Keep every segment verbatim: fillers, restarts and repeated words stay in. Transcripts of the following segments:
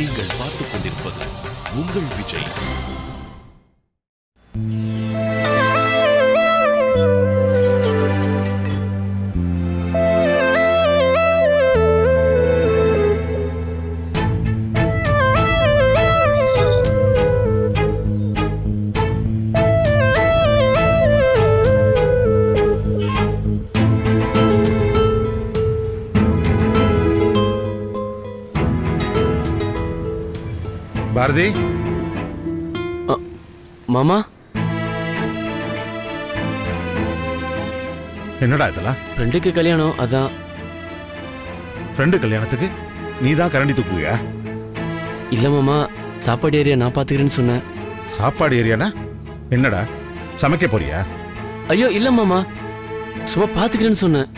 நீங்கள் பார்த்துக் கொண்டிருப்பது உங்கள் விஜய். பாரதி மாமா, என்னடா இதெல்லாம்? ஃப்ரெண்டுக்கு கல்யாணம், அதான். ஃப்ரெண்டு கல்யாணத்துக்கு நீ தான் கரண்டி தூக்குவியா? இல்ல மாமா, சாப்பாடு ஏரியா நான் பாத்துக்கிறேன்னு சொன்னேன். சாப்பாடு ஏரியானா என்னடா, சமைக்க போறியா? ஐயோ இல்ல மாமா, சும்மா பாத்துக்கிறேன்னு சொன்னேன்.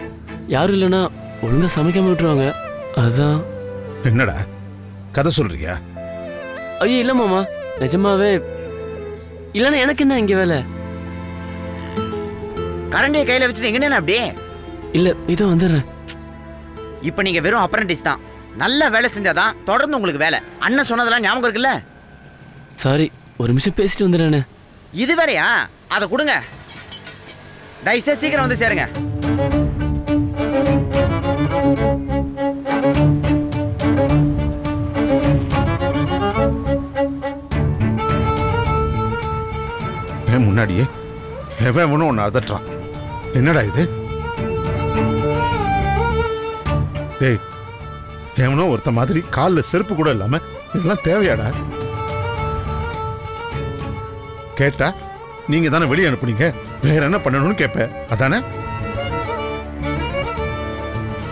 யாரும் இல்லைன்னா ஒழுங்கா சமைக்காம விட்டுருவாங்க, அதான். என்னடா கதை சொல்றியா? ஐயோ இல்ல மாமா, நிஜமாவே. இல்லன்னா எனக்கு என்ன இங்க வேலை? கரண்டியை கையில வச்சுட்டு எங்கண்ணா அப்படி இல்ல, இதோ வந்துடுறேன். இப்ப நீங்க வெறும் அப்ரண்டிஸ் தான். நல்ல வேலை செஞ்சாதான் தொடர்ந்து உங்களுக்கு வேலை. அண்ணன் சொன்னதெல்லாம் ஞாபகம் இருக்குல்ல? சாரி, ஒரு நிமிஷம் பேசிட்டு வந்துடுறேன். இது வேறையா? அதை கொடுங்க, தயவுசே சீக்கிரம் வந்து சேருங்க. முன்னாடியே எவனும் ஒன்னு அதட்டுறான். என்னடா இது? டேய், எவனோ ஒருத்த மாதிரி காலில் செருப்பு கூட இல்லாம இதெல்லாம் தேவையாடா? கேட்டா நீங்க தானே வெளியே அனுப்புனீங்க, வேற என்ன பண்ணணும்னு கேட்ப, அதானே?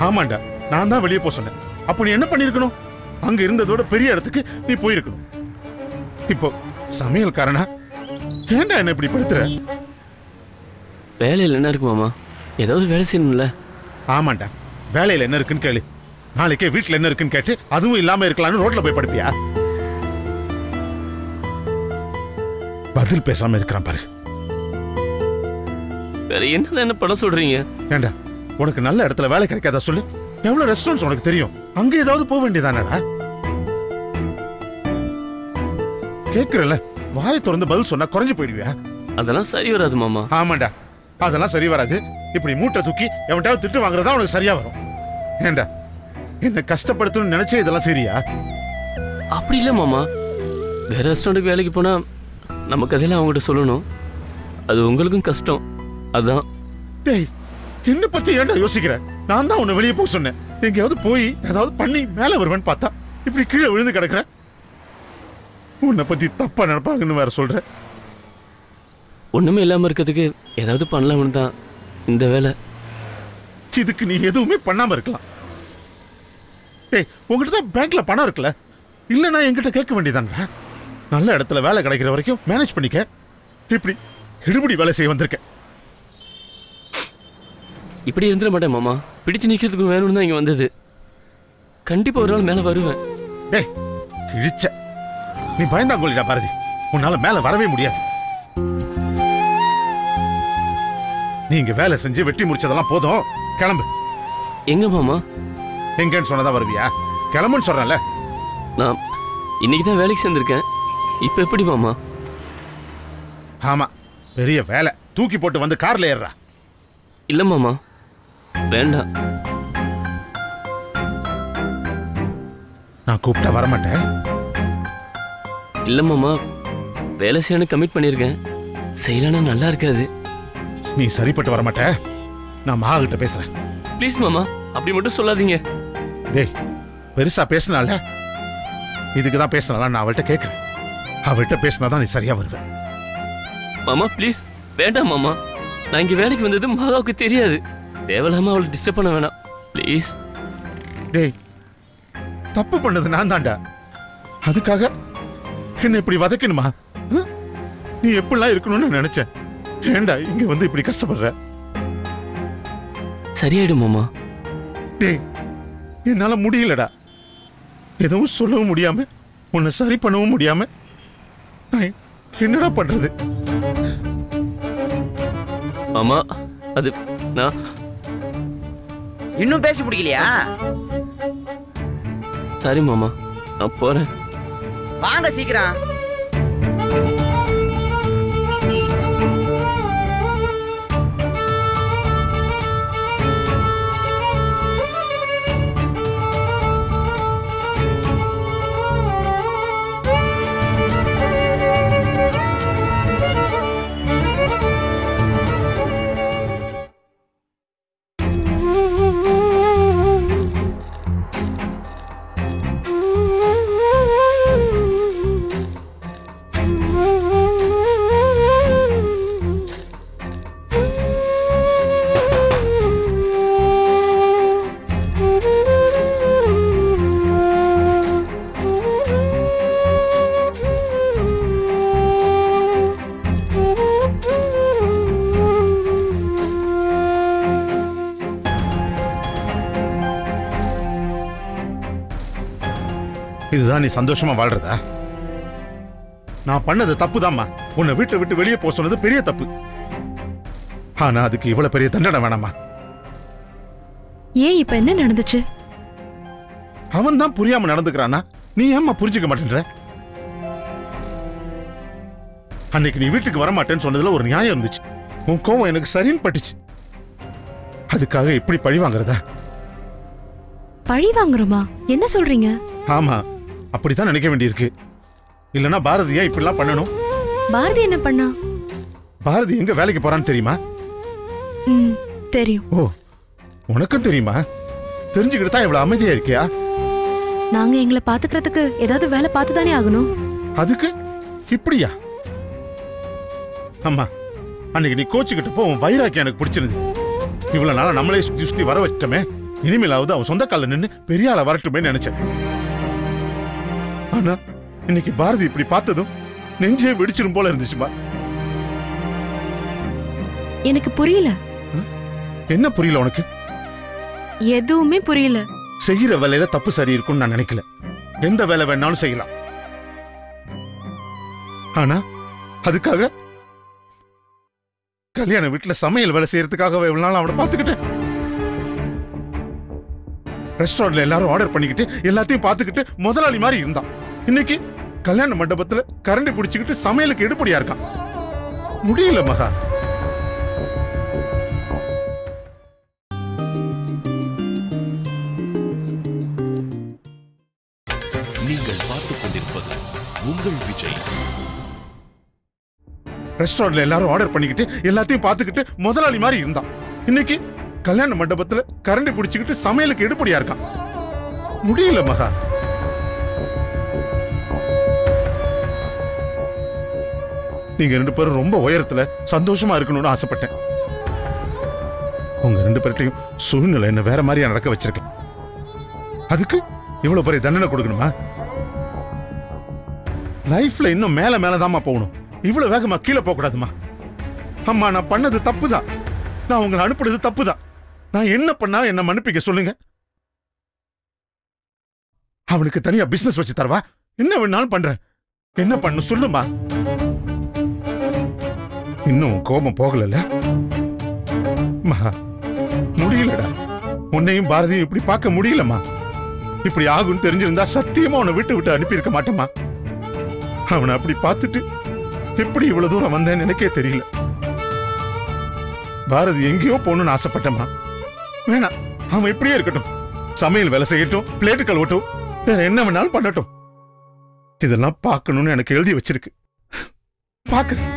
ஆமாண்டா, நான் தான் வெளியே போக சொன்னேன். அப்ப நீ என்ன பண்ணிருக்கணும்? அங்க இருந்ததோட பெரிய இடத்துக்கு நீ போயிருக்கணும். இப்போ சமையல்காரனா ஏண்டா என்ன இப்படி படுத்துற? வேலையில் என்ன இருக்கு மாமா? ஏதாவது வேலை செய்யணும்ல. ஆமாண்டா, வேலையில் என்ன இருக்குன்னு கேளு. நாளைக்கே வீட்டில் என்ன இருக்குன்னு கேட்டு அதுவும் இல்லாமல் இருக்கலாம்னு ரோட்ல போய் படுப்பியா? பதில் பேசாம இருக்கிறான் பாரு. வேற என்ன என்ன பண்ண சொல்றீங்க? ஏண்டா உனக்கு நல்ல இடத்துல வேலை கிடைக்காதா சொல்லு? எவ்வளோ ரெஸ்டாரண்ட்ஸ் உனக்கு தெரியும், அங்க ஏதாவது போக வேண்டியதானடா? கேட்குறல, வாயை திறந்து பதில் சொன்னா குறைஞ்சு போயிடுவியா? அதெல்லாம் சரி வராது மாமா. ஆமாண்டா, அதெல்லாம் சரி வராது. இப்படி மூட்டை தூக்கி எவன்ட்டாவது திட்டு வாங்குறதா உனக்கு சரியா வரும். ஏண்டா என்ன கஷ்டப்படுத்தணும்னு நினைச்சே இதெல்லாம் சரியா? அப்படி இல்லை மாமா, வேற ரெஸ்டாரண்ட்டுக்கு வேலைக்கு போனா நமக்கு அதெல்லாம் அவங்ககிட்ட சொல்லணும், அது உங்களுக்கும் கஷ்டம், அதான். டேய், என்ன பத்தி ஏண்டா யோசிக்கிற? நான் தான் உன்னை வெளியே போக சொன்னேன். எங்கேயாவது போய் ஏதாவது பண்ணி மேலே வருவேன்னு பார்த்தா இப்படி கீழே விழுந்து கிடக்குற. உன்னை பத்தி தப்பா நினைப்பாங்கன்னு வேற சொல்ற. ஒண்ணுமே இல்லாம இருக்கிறதுக்கு ஏதாவது பண்ணலாம்னு தான் இந்த வேலை. இதுக்கு நீ எதுவுமே பண்ணாம இருக்கலாம். ஏய், உங்ககிட்ட தான் பேங்க்ல பணம் இருக்குல்ல, இல்லைன்னா என்கிட்ட கேட்க வேண்டியதான்டா. நல்ல இடத்துல வேலை கிடைக்கிற வரைக்கும் மேனேஜ் பண்ணிக்க. இப்படி எடுபடி வேலை செய்ய வந்திருக்க. இப்படி இருந்துட மாட்டேன் மாமா, பிடிச்சு நிக்கிறதுக்கு வேணும்னு தான் இங்க வந்தது. கண்டிப்பா ஒரு நாள் மேல வருவேன். ஏய் கிழிச்ச, நீ பயந்தாங்கொல்லிடா பாரதி, உன்னால மேல வரவே முடியாது. நீங்க வேலை செஞ்சு வெட்டி முடிச்சதெல்லாம் போதும், கிளம்பு. எங்க மாமா? எங்கன்னு சொன்னதா வருவியா? கிளம்புன்னு சொல்றேன்ல. நான் இன்னைக்கு தான் வேலைக்கு சேர்ந்திருக்கேன், இப்ப எப்படி மாமா? ஆமா, பெரிய வேலை, தூக்கி போட்டு வந்து கார்ல ஏறுறா. இல்ல மாமா வேண்டாம், நான் கூப்பிட்டா வரமாட்டேன். இல்லை மாமா, வேலை செய்யணும்னு கமிட் பண்ணியிருக்கேன், செய்யலன்னா நல்லா இருக்காது. நீ சரிப்பட்டு வரமாட்ட, நான் மகாகிட்ட பேசுறேன். ப்ளீஸ் மாமா, அப்படி மட்டும் சொல்லாதீங்க. டேய், பெருசா பேசினால இதுக்கு தான் பேசினால நான் அவள்கிட்ட கேட்குறேன். அவள்கிட்ட பேசினாதான் நீ சரியா வருவேன். மாமா ப்ளீஸ், வேண்டாம் மாமா. நான் இங்கே வேலைக்கு வந்தது மகாவுக்கு தெரியாது, தேவையில்லாம அவளை டிஸ்டர்ப் பண்ண வேணாம் ப்ளீஸ். டேய், தப்பு பண்ணது நான் தான்டா, அதுக்காக என்ன இப்படி வதக்கணுமா? நீ எப்படிலாம் இருக்கணும்னு நினைச்சேன். ஏண்டா இங்க வந்து இப்படி கஷ்டப்படுற? சரியாயிடுமாமா? டேய், என்னால முடியலடா. எதுவும் சொல்லவும் முடியாம உன்னை சரி பண்ணவும் முடியாம நான் என்னடா பண்றது? ஆமா, அது நான் இன்னும் பேசி பிடிக்கலையா? சரி மாமா, நான் போறேன். வாங்க சீக்கிரம். நீ சந்தோஷமா வாழ்றதா? நான் பண்ணது தப்புதாம்மா. உன்னை வீட்டை விட்டு வெளியே போக சொன்னது பெரிய தப்பு. ஆனா அதுக்கு இவ்வளவு பெரிய தண்டனை வேணாமா? ஏன் இப்ப என்ன நடந்துச்சு? அவன் தான் புரியாம நடந்துக்கிறானா? நீ ஏம்மா புரிஞ்சுக்க மாட்டேன்ற? அன்னைக்கு நீ வீட்டுக்கு வரமாட்டேன்னு சொன்னதுல ஒரு நியாயம் இருந்துச்சு. உன் கோவம் எனக்கு சரின்னு பட்டுச்சு. அதுக்காக இப்படி பழி வாங்குறதா? பழி வாங்குறோமா? என்ன சொல்றீங்க? ஆமா, அப்படித்தான் நினைக்க வேண்டியிருக்கு. இல்லனா பாரதியா இப்படிலாம் பண்ணணும்? பாரதி என்ன பண்ணா? பாரதி எங்க வேலைக்கு போறான்னு தெரியுமா? ம், தெரியும். ஓ, உனக்கும் தெரியுமா? தெரிஞ்சுக்கிட்டு தான் இவ்வளவு அமைதியா இருக்கியா? நாங்க எங்களை பாத்துக்கிறதுக்கு ஏதாவது வேலை பார்த்து தானே ஆகணும். அதுக்கு இப்படியா? அம்மா, அன்னைக்கு நீ கோச்சுக்கிட்டு போ. உன் வைராக்கியம் எனக்கு பிடிச்சிருந்து. இவ்வளவு நாளா நம்மளே சுத்தி சுத்தி வர வச்சிட்டோமே. இனிமேலாவது அவன் சொந்த கால நின்று பெரிய ஆள வரட்டுமே நினைச்சேன். ஆனா இன்னைக்கு பாரதி இப்படி பார்த்ததும் நெஞ்சே வெடிச்சிடும் போல இருந்துச்சுமா. எனக்கு புரியல. என்ன புரியல உனக்கு? எதுவுமே புரியல. செய்யற வேலையில தப்பு சரி இருக்கும்னு நான் நினைக்கல. எந்த வேலை வேணாலும் செய்யலாம். ஆனா அதுக்காக கல்யாண வீட்டுல சமையல் வேலை செய்யறதுக்காக இவ்வளவு நாள் அவனை பார்த்துக்கிட்டேன். ரெஸ்டாரண்ட்ல எல்லாரும் ஆர்டர் பண்ணிக்கிட்டு எல்லாத்தையும் பார்த்துக்கிட்டு முதலாளி மாதிரி இருந்தான். இன்னைக்கு கல்யாண மண்டபத்துல கரண்டி பிடிச்சுக்கிட்டு சமையலுக்கு எடுபடியா இருக்கான். முடியல மகா. நீங்கள் பார்த்துக் கொண்டிருப்பது உங்கள் விஜய். ரெஸ்டாரண்ட்ல எல்லாரும் ஆர்டர் பண்ணிக்கிட்டு எல்லாத்தையும் பார்த்துக்கிட்டு முதலாளி மாதிரி இருந்தான். இன்னைக்கு கல்யாண மண்டபத்துல கரண்டி பிடிச்சுக்கிட்டு சமையலுக்கு எடுபடியா இருக்கான். முடியல மகா. நீங்க ரெண்டு பேரும் ரொம்ப உயரத்துல சந்தோஷமா இருக்கணும்னு ஆசைப்பட்டேன். உங்க ரெண்டு பேர்ட்டையும் சூழ்நிலை என்ன வேற மாதிரியா நடக்க வச்சிருக்கேன். அதுக்கு இவ்வளவு பெரிய தண்டனை கொடுக்கணுமா? லைஃப்ல இன்னும் மேல மேலதாமா போகணும். இவ்வளவு வேகமா கீழே போக கூடாதுமா. அம்மா, நான் பண்ணது தப்புதான். நான் உங்களை அனுப்புறது தப்புதான். நான் என்ன பண்ணா என்ன மன்னிப்பிக்க சொல்லுங்க? அவனுக்கு தனியா பிசினஸ் வச்சு தரவா? என்ன வேணாலும் பண்றேன். என்ன பண்ண சொல்லுமா? இன்னும் கோபம் போகல மகா? முடியலடா. உன்னையும் பாரதியும் இப்படி பார்க்க முடியலமா. இப்படி ஆகுன்னு தெரிஞ்சிருந்தா சத்தியமா உன்னை விட்டு விட்டு அனுப்பி இருக்க மாட்டேமா. அவனை அப்படி பார்த்துட்டு எப்படி இவ்வளவு தூரம் வந்தேன்னு எனக்கே தெரியல. பாரதி எங்கேயோ போகணும்னு ஆசைப்பட்டமா? வேணாம், அவன் இப்படியே இருக்கட்டும். சமையல் வேலை செய்யட்டும், பிளேட்டு கழுவட்டும், வேற என்ன வேணாலும் பண்ணட்டும். இதெல்லாம் பார்க்கணும்னு எனக்கு எழுதி வச்சிருக்கு. பார்க்குறேன்.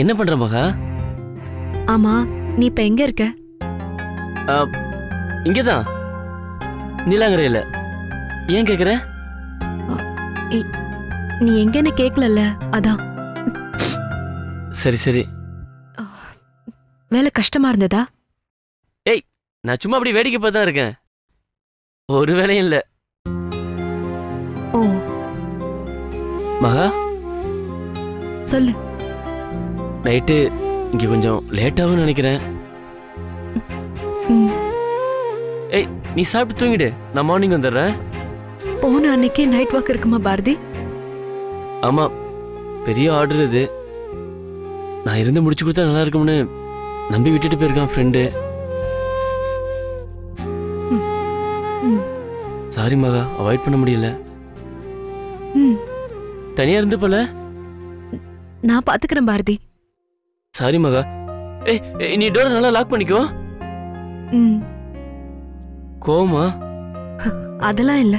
என்ன பண்ற மகா? ஆமா, நீ இப்ப எங்க இருக்க? இங்கதான் நீலாங்கரையில. ஏன் கேக்குற? நீ எங்கன்னு கேக்கல, அதான். சரி சரி. வேலை கஷ்டமா இருந்ததா? ஏய், நான் சும்மா அப்படி வேடிக்கை பார்த்து தான் இருக்கேன், ஒரு வேலையும் இல்ல. ஓ மகா சொல்லு. நைட்டு இங்க கொஞ்சம் லேட்டாகவும் நினைக்கிறேன். ஏய், நீ சாப்பிட்டு தூங்கிடு, நான் மார்னிங் வந்துடுறேன். போன அன்னைக்கே நைட் வாக் இருக்குமா பாரதி? ஆமா, பெரிய ஆர்டர் இது. நான் இருந்து முடிச்சு கொடுத்தா நல்லா இருக்கும்னு நம்பி விட்டுட்டு போயிருக்கான் ஃப்ரெண்டு. சாரி மகா, அவாய்ட் பண்ண முடியல. தனியா இருந்து போல. நான் பாத்துக்கிறேன் பாரதி. சாரி மகா. ஏய், நீ டோர் நல்லா லாக் பண்ணிக்கோ. கோமா? அதெல்லாம் இல்ல.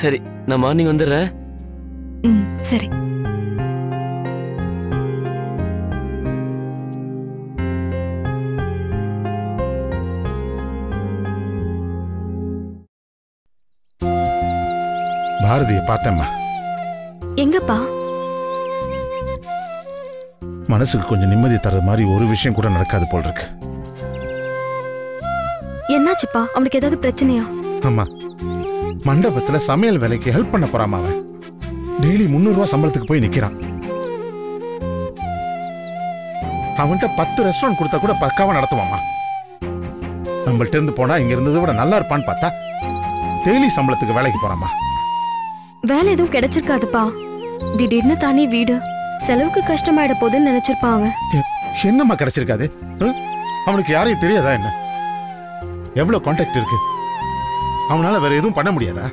சரி, நான் மார்னிங் வந்துடுறேன். ம், சரி. பாரதியை பார்த்தேம்மா. எங்கப்பா? மனசுக்கு கொஞ்சம் நிம்மதி தர மாதிரி ஒரு விஷயம் கூட நடக்காது போல இருக்கு. என்னாச்சுப்பா, அவனுக்கு ஏதாவது பிரச்சனையா? ஆமா, மண்டபத்துல சமையல் வேலைக்கு ஹெல்ப் பண்ண போறாமா அவன். டெய்லி முன்னூறு ரூபாய் சம்பளத்துக்கு போய் நிக்கிறான். அவன்கிட்ட பத்து ரெஸ்டாரண்ட் கொடுத்தா கூட பக்காவா நடத்துவாமா. நம்மள்ட்ட இருந்து போனா இங்க இருந்தது விட நல்லா இருப்பான்னு பார்த்தா டெய்லி சம்பளத்துக்கு வேலைக்கு போறாமா. வேலை எதுவும் கிடைச்சிருக்காதுப்பா. திடீர்னு தானே வீடு செலவுக்கு கஷ்டமாயிட போதுன்னு நினைச்சிருப்பான் அவன். என்னம்மா கிடைச்சிருக்காது? அவனுக்கு யாரையும் தெரியாதா என்ன? எவ்வளவு கான்டாக்ட் இருக்கு அவனால, வேற எதுவும் பண்ண முடியாதா?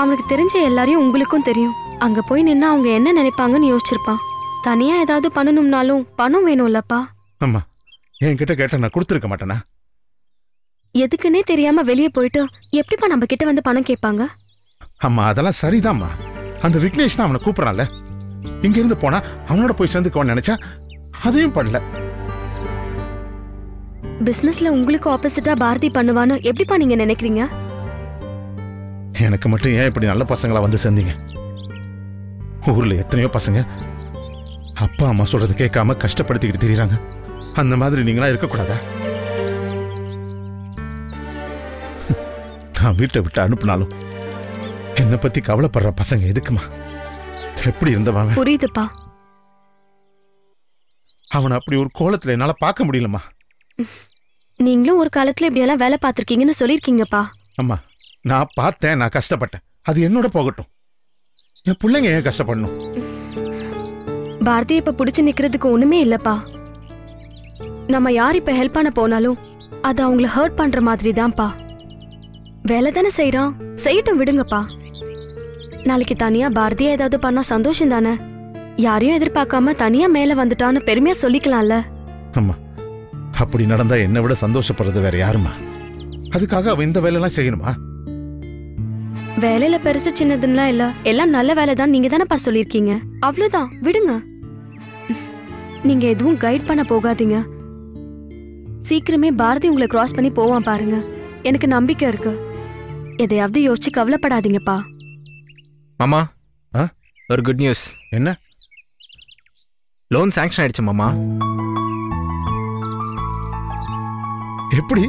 அவனுக்கு தெரிஞ்ச எல்லாரையும் உங்களுக்கும் தெரியும். அங்க போய் நின்னா அவங்க என்ன நினைப்பாங்கன்னு யோசிச்சிருப்பான். தனியா ஏதாவது பண்ணணும்னாலும் பணம் வேணும் இல்லப்பா. ஆமா, என்கிட்ட கேட்டா நான் கொடுத்துருக்க மாட்டேனா? எதுக்குன்னே தெரியாம வெளியே போயிட்டு எப்படிப்பா நம்ம கிட்ட வந்து பணம் கேட்பாங்க? ஆமா, அதெல்லாம் சரிதாம்மா. அந்த விக்னேஷ் தான் அவனை கூப்பிடறான்ல, இங்க இருந்து போனா அவனோட போய் சேர்ந்துக்கோன்னு நினைச்சா அதையும் பண்ணல. பிசினஸ்ல உங்களுக்கு ஆப்போசிட்டா பாரதி பண்ணுவான்னு எப்படிப்பா நீங்க நினைக்கிறீங்க? எனக்கு மட்டும் ஏன் இப்படி நல்ல பசங்களா வந்து சேர்ந்தீங்க? ஊர்ல எத்தனையோ பசங்க அப்பா அம்மா சொல்றது கேட்காம கஷ்டப்படுத்திக்கிட்டு திரியிறாங்க. அந்த மாதிரி நீங்களா இருக்கக்கூடாதா? நான் வீட்டை விட்டு அனுப்பினாலும் என்னை பத்தி கவலைப்படுற பசங்க எதுக்குமா? எப்படி இருந்தவன் புரியுதுப்பா. அவன் அப்படி ஒரு கோலத்துல என்னால பார்க்க முடியலமா. நீங்களும் ஒரு காலத்துல இப்படி எல்லாம் வேலை பார்த்திருக்கீங்கன்னு சொல்லிருக்கீங்கப்பா. அம்மா, நான் பார்த்தேன், நான் கஷ்டப்பட்டேன். அது என்னோட போகட்டும், என் பிள்ளைங்க ஏன் கஷ்டப்படணும்? பாரதி இப்ப பிடிச்சு நிக்கிறதுக்கு ஒண்ணுமே இல்லப்பா. நம்ம யார் இப்ப ஹெல்ப் பண்ண போனாலும் அது அவங்களை ஹர்ட் பண்ற மாதிரி தான்ப்பா. வேலை தானே செய்யறான், செய்யட்டும் விடுங்கப்பா. நாளைக்கு தனியா பாரதியா ஏதாவது பண்ணா சந்தோஷம் தானே? யாரையும் எதிர்பார்க்காம தனியா மேல வந்துட்டான்னு பெருமையா சொல்லிக்கலாம்ல. ஆமா, அப்படி நடந்தா என்னை விட சந்தோஷப்படுறது வேற யாருமா? அதுக்காக அவ இந்த வேலையெல்லாம் செய்யணுமா? வேலையில பெருசு சின்னதுன்னா இல்ல, எல்லாம் நல்ல வேலை தான். நீங்க தானேப்பா சொல்லியிருக்கீங்க, அவ்வளவுதான் விடுங்க. நீங்க எதுவும் கைட் பண்ண போகாதீங்க. சீக்கிரமே பாரதி உங்களை கிராஸ் பண்ணி போவான் பாருங்க, எனக்கு நம்பிக்கை இருக்கு. எதையாவது யோசிச்சு கவலைப்படாதீங்கப்பா. மாமா, ஒரு குட் நியூஸ். என்ன? லோன் சாங்ஷன் ஆயிடுச்சு மாமா. எப்படி?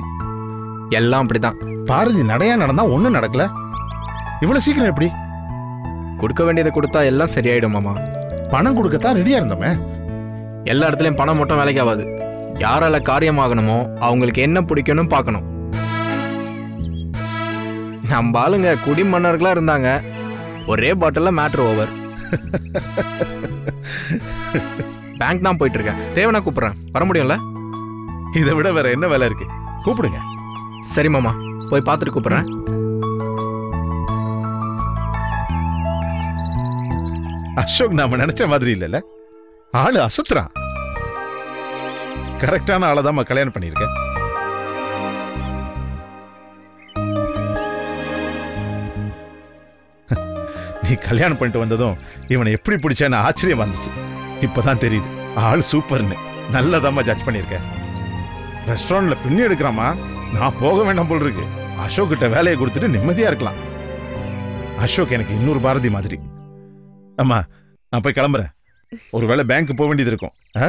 எல்லாம் அப்படிதான். பாரதி நடையா நடந்தா ஒன்னும் நடக்கல, இவ்வளவு சீக்கிரம் எப்படி? கொடுக்க வேண்டியதை கொடுத்தா எல்லாம் சரியாயிடும் மாமா. பணம் கொடுக்கத்தான் ரெடியா இருந்தோமே. எல்லா இடத்துலயும் பணம் மட்டும் வேலைக்கு ஆகாது. யாரால காரியமாகணுமோ அவங்களுக்கு என்ன பிடிக்கணும் பார்க்கணும். நம்ம ஆளுங்க குடிமன்னர்களா இருந்தாங்க. ஒரே பாட்டில் மேட்டர் ஓவர். பேங்க் தான் போயிட்டு இருக்கேன். தேவனா கூப்பிடுறேன், வர முடியும்ல? இதை விட வேற என்ன வேலை இருக்கு? கூப்பிடுங்க. சரி மாமா, போய் பார்த்துட்டு கூப்பிடுறேன். அசோக் நாம நினைச்ச மாதிரி இல்லைல்ல, ஆளு அசத்துறான். கரெக்டான ஆளை தான் கல்யாணம் பண்ணியிருக்கேன். கல்யாணம் பண்ணிட்டு வந்ததும் இவனை எப்படி பிடிச்சேன்னு ஆச்சரியமா இருந்துச்சு. இப்பதான் தெரியுது. ஆள் சூப்பர்னு நல்லதாம்மா ஜட்ஜ் பண்ணியிருக்கேன். ரெஸ்டாரண்ட்டில் பின்னி எடுக்கிறாமா, நான் போக வேண்டாம் போல் இருக்கு. அசோக்கிட்ட வேலையை கொடுத்துட்டு நிம்மதியாக இருக்கலாம். அசோக் எனக்கு இன்னொரு பாரதி மாதிரி. அம்மா நான் போய் கிளம்புறேன், ஒரு வேளை பேங்க்கு போக வேண்டியது இருக்கும். ஆ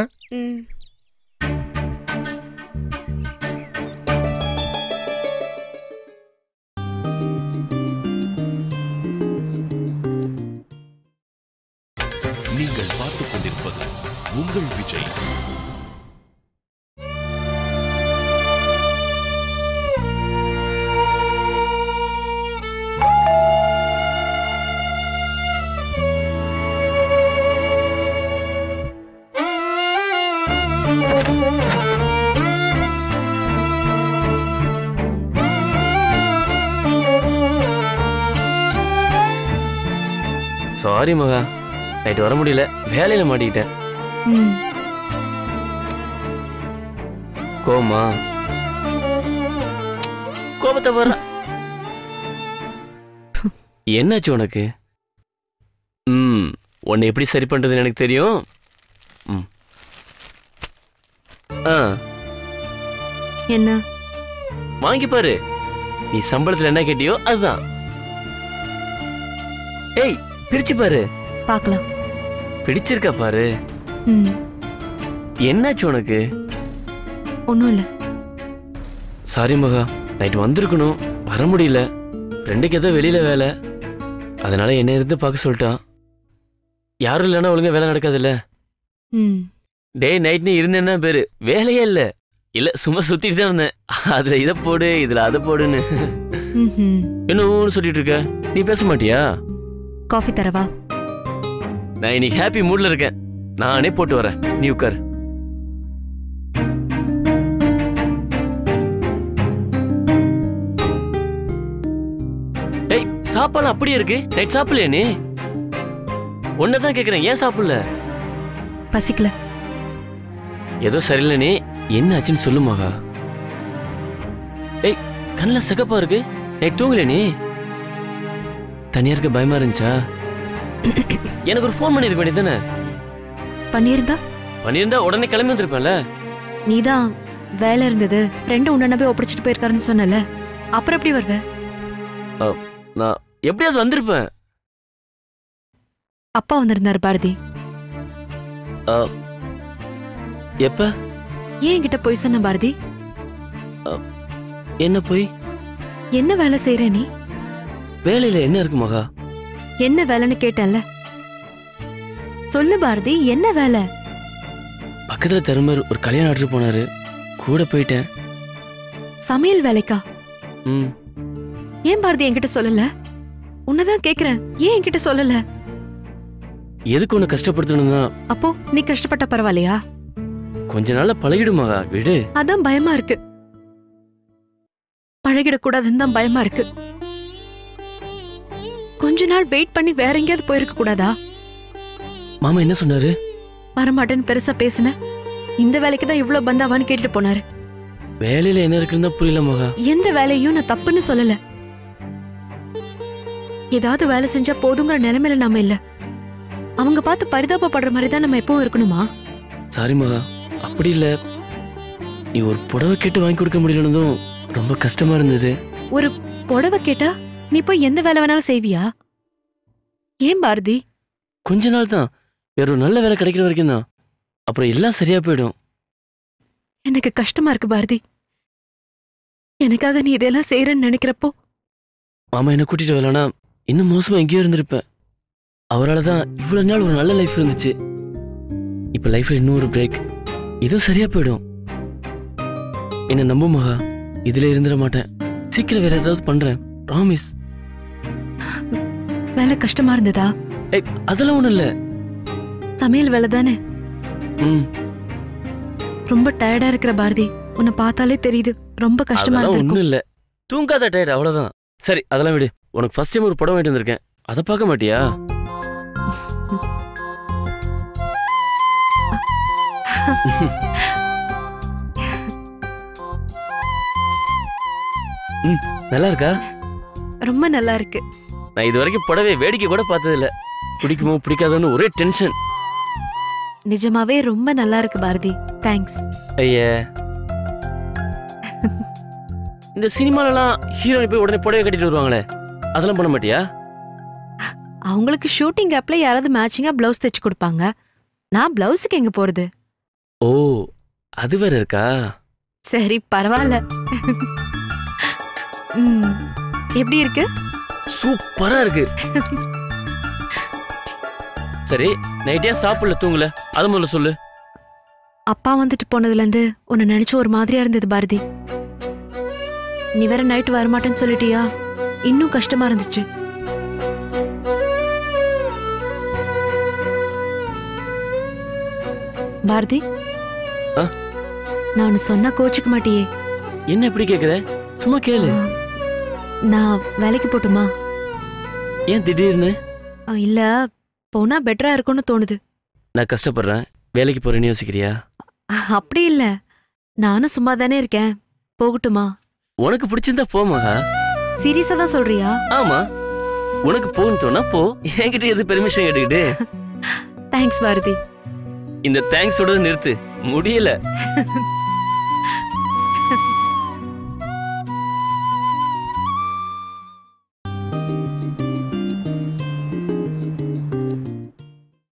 சாரி மகா, நைட்டு வர முடியல, வேலையில மாட்டிக்கிட்டேன். கோமா கோபத்தை வர என்னாச்சு உனக்கு? ம் உன்னை எப்படி சரி பண்றதுன்னு எனக்கு தெரியும். ம் ஆ என்ன வாங்கி பாரு, நீ சம்பளத்துல என்ன கேட்டியோ அதுதான். ஏய் பிரிச்சு பாரு பார்க்கலாம். பிடிச்சிருக்கா பாரு. ம் என்னாச்சு உனக்கு? ஒன்றும் இல்லை. சாரி மகா, நைட் வந்திருக்கணும், வர முடியல. ரெண்டுக்கு ஏதோ வெளியில் வேலை, அதனால் என்னை இருந்து பார்க்க சொல்லிட்டான். யாரும் இல்லைன்னா ஒழுங்காக வேலை நடக்காதுல்ல. ம் டே நைட் நீ இருந்தேன்னா பேர் வேலையே இல்லை. இல்லை சும்மா சுற்றிட்டு தான் இருந்தேன். அதில் இதை போடு, இதில் அதை போடுன்னு என்ன ஊன்னு சொல்லிட்டு இருக்க. நீ பேச மாட்டியா? காஃபி தரவா? நான் இன்னைக்கு ஹாப்பி மூடில் இருக்கேன், நானே போட்டு வரேன், நீ உட்கார். சாப்பாடு அப்படியே இருக்கு, நைட் சாப்பிடலையா? நீ ஒன்னதான் கேக்குறேன், ஏன் சாப்பிடல? பசிக்கல. ஏதோ சரியில்லை. நீ என்ன ஆச்சுன்னு சொல்லுமாகா. ஏய் கண்ணில் சகப்பா இருக்கு, நைட் தூங்கல? நீ தனியா இருக்க பயமா இருந்துச்சா? எனக்கு ஒரு ஃபோன் பண்ணிருக்க வேண்டியதானே. பண்ணியிருந்தா பண்ணியிருந்தா உடனே கிளம்பி வந்துருப்பேன்ல. நீதான் வேலை இருந்தது ரெண்டு உன்ன போய் ஒப்படைச்சிட்டு போயிருக்காருன்னு சொன்னல, அப்புறம் எப்படி வருவேன்? நான் எப்படியாவது வந்திருப்பேன். அப்பா வந்திருந்தார் பாரதி. எப்ப? ஏன் கிட்ட போய் சொன்ன பாரதி? என்ன போய்? என்ன வேலை செய்யற நீ? வேலையில என்ன இருக்கு மகா? என்ன வேலைன்னு கேட்டேன்ல, சொல்லு பாரதி, என்ன வேலை? பக்கத்துல தருமர் ஒரு கல்யாணம் ஆர்டர் போனாரு, கூட போயிட்டேன். சமையல் வேலைக்கா? ம் ஏன் பாரதி என்கிட்ட சொல்லல? உன்னதான் கேக்குறேன், ஏன் என்கிட்ட சொல்லல? எதுக்கு உன்னை கஷ்டப்படுத்தணும்னா? அப்போ நீ கஷ்டப்பட்ட பரவாயில்லையா? கொஞ்ச நாள பழகிடுமா விடு. அதான் பயமா இருக்கு, பழகிடக்கூடாதுன்னு தான் பயமா இருக்கு. கொஞ்ச நாள் வெயிட் பண்ணி வேற எங்கேயாவது போயிருக்க கூடாதா? மாமா என்ன சொன்னாரு? வரமாட்டேன்னு பெருசா பேசுன, இந்த வேலைக்கு தான் இவ்வளவு பந்தாவான்னு கேட்டுட்டு போனாரு. வேலையில என்ன இருக்குன்னு புரியல மகா. எந்த வேலையும் நான் தப்புன்னு சொல்லல, ஏதாவது வேலை செஞ்சா போதுங்கிற நிலைமையில நாம இல்ல. அவங்க பார்த்து பரிதாபப்படுற மாதிரி தான் நம்ம எப்பவும் இருக்கணுமா? சாரி மகா, அப்படி இல்ல. நீ ஒரு புடவை கேட்டு வாங்கி கொடுக்க முடியலன்னதும் ரொம்ப கஷ்டமா இருந்தது. ஒரு புடவை கேட்டா நீ போய் எந்த வேலை வேணாலும் செய்வியா? ஏன் பாரதி? கொஞ்ச நாள் தான், வேற ஒரு நல்ல வேலை கிடைக்கிற வரைக்கும் தான், அப்புறம் எல்லாம் சரியா போயிடும். எனக்கு கஷ்டமா இருக்கு பாரதி, எனக்காக நீ இதெல்லாம் செய்யறன்னு நினைக்கிறப்போ. மாமா என்ன கூட்டிட்டு வரலனா இன்னும் மோசமா எங்கேயோ இருந்திருப்பேன். அவரால் தான் இவ்வளவு நாள் ஒரு நல்ல லைஃப் இருந்துச்சு. இப்போ லைஃப்ல இன்னும் ஒரு பிரேக், இதுவும் சரியா போயிடும். என்ன நம்பு மகா, இதுல இருந்துட மாட்டேன். சீக்கிரம் வேற ஏதாவது பண்றேன், ப்ராமிஸ். வேலை கஷ்டமா இருந்ததா? அதெல்லாம் ஒண்ணும் இல்ல, சமையல் வேலை தானே. ம் ரொம்ப டயர்டா இருக்கிற பாரதி, உன்னை பார்த்தாலே தெரியுது, ரொம்ப கஷ்டமா இருக்கு. ஒண்ணும் இல்ல, தூங்காத டயர்ட், அவ்வளவுதான். சரி அதெல்லாம் விடு, உனக்கு ஃபர்ஸ்ட் டைம் ஒரு படம் வாங்கிட்டு வந்திருக்கேன், அதை பார்க்க மாட்டியா? ம் நல்லா இருக்கா? ரொம்ப நல்லா இருக்கு. நான் இது வரைக்கும் படவே வேடிக்கை கூட பார்த்தது இல்ல, பிடிக்குமோ பிடிக்காதோன்னு ஒரே டென்ஷன். நிஜமாவே ரொம்ப நல்லா இருக்கு பாரதி. தேங்க்ஸ். ஐயே இந்த சினிமாலலாம் ஹீரோயின் போய் உடனே புடவை கட்டிட்டு வருவாங்களே, அதெல்லாம் பண்ண மாட்டியா? அவங்களுக்கு ஷூட்டிங் கேப்ல யாராவது மேட்சிங்கா பிளவுஸ் தைச்சு கொடுப்பாங்க. நான் பிளவுஸுக்கு எங்க போறது? ஓ, அது வேற இருக்கா? சரி பரவாயில்ல. எப்படி இருக்கு? சூப்பரா இருக்கு. சரி நைட்டே சாப்பிடல தூங்கல, அது முதல்ல சொல்லு. அப்பா வந்துட்டு போனதுல இருந்து உன்னை நினைச்சு ஒரு மாதிரியா இருந்தது பாரதி. நீ வேற நைட் வரமாட்டேன்னு சொல்லிட்டியா, இன்னும் கஷ்டமா இருந்துச்சு. பாரதி, நான் சொன்ன கோச்சுக்க மாட்டியே? என்ன இப்படி கேக்குற? சும்மா கேளு. நான் வேலைக்கு போட்டுமா? ஏன் திடீர்னு? இல்ல, போனா பெட்டரா இருக்கும்னு தோணுது. நான் கஷ்டப்படுறேன், வேலைக்கு போறேன்னு யோசிக்கிறியா? அப்படி இல்ல, நானும் சும்மா தானே இருக்கேன். போகட்டுமா? உனக்கு பிடிச்சிருந்தா போமா. சீரியஸா தான் சொல்றியா? ஆமா, உனக்கு போன்னு தோணா போ, என்கிட்ட எது பெர்மிஷன் கேட்டுக்கிட்டு. தேங்க்ஸ் பாரதி. இந்த தேங்க்ஸோட நிறுத்து, முடியல.